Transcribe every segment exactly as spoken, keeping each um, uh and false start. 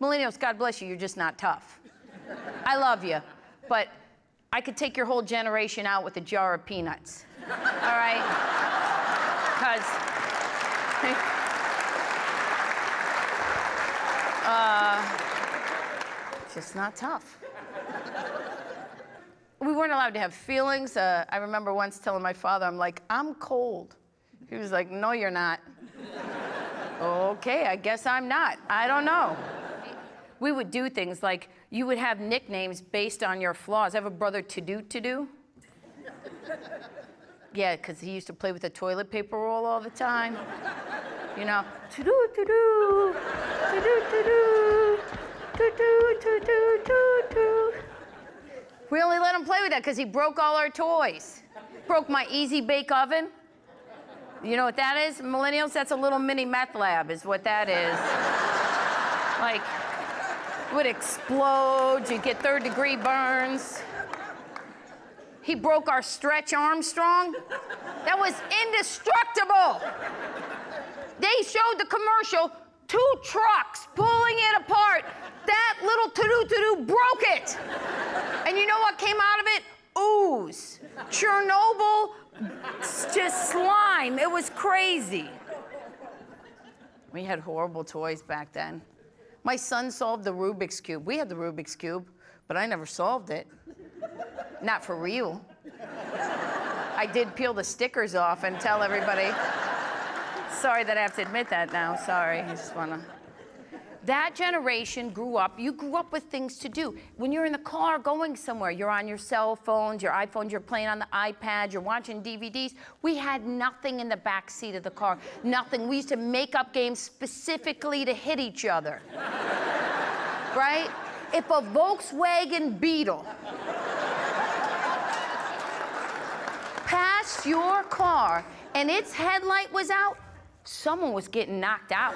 millennials, God bless you, you're just not tough. I love you, but I could take your whole generation out with a jar of peanuts, all right? Because... uh, it's just not tough. We weren't allowed to have feelings. Uh, I remember once telling my father, I'm like, I'm cold. He was like, no, you're not. Okay, I guess I'm not. I don't know. We would do things like, you would have nicknames based on your flaws. I have a brother, To-Do To-Do. Yeah, because he used to play with the toilet paper roll all the time. You know, To-Do To-Do, To-Do To-Do, To-Do To-Do To-Do. We only let him play with that because he broke all our toys. Broke my Easy Bake Oven. You know what that is, millennials? That's a little mini meth lab is what that is. Like, it would explode, you'd get third degree burns. He broke our Stretch Armstrong. That was indestructible. They showed the commercial, two trucks pulling it apart. That little to-do-to-do broke it. And you know what came out of it? Ooze. Chernobyl, just slime. It was crazy. We had horrible toys back then. My son solved the Rubik's Cube. We had the Rubik's Cube, but I never solved it. Not for real. I did peel the stickers off and tell everybody. Sorry that I have to admit that now. Sorry, I just wanna. That generation grew up, you grew up with things to do. When you're in the car going somewhere, you're on your cell phones, your iPhones, you're playing on the iPad, you're watching D V Ds. We had nothing in the back seat of the car, nothing. We used to make up games specifically to hit each other, right? If a Volkswagen Beetle passed your car and its headlight was out, someone was getting knocked out.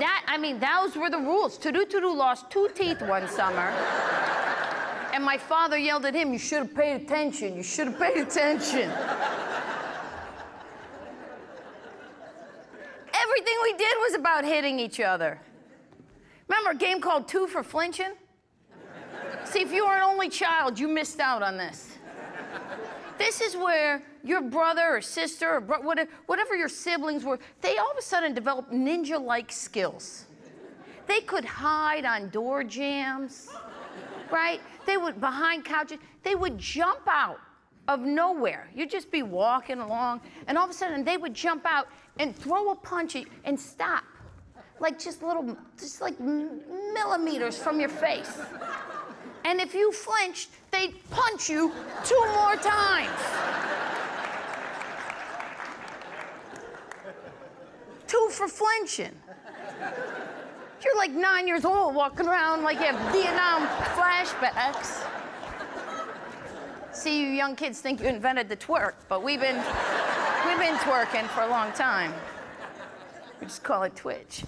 That, I mean, those were the rules. To-do To-do lost two teeth one summer. And my father yelled at him, you should have paid attention. You should have paid attention. Everything we did was about hitting each other. Remember a game called Two for Flinching? See, if you were an only child, you missed out on this. This is where your brother or sister or bro whatever, whatever your siblings were, they all of a sudden developed ninja-like skills. They could hide on door jams, right? They would, behind couches, they would jump out of nowhere. You'd just be walking along, and all of a sudden they would jump out and throw a punch at you and stop. Like just little, just like millimeters from your face. And if you flinched, they'd punch you two more times. Two for flinching. You're like nine years old walking around like you have Vietnam flashbacks. See, you young kids think you invented the twerk, but we've been, we've been twerking for a long time. We just call it twitch.